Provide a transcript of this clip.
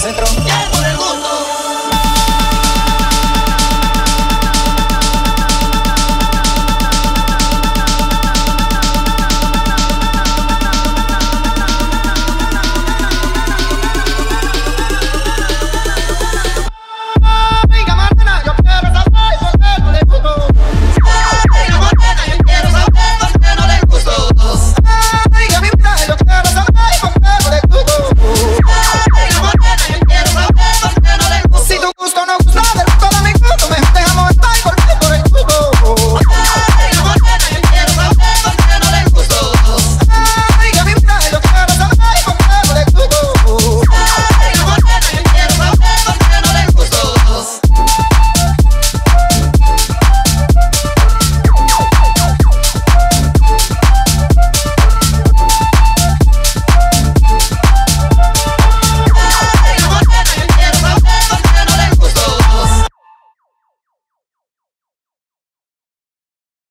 Centro.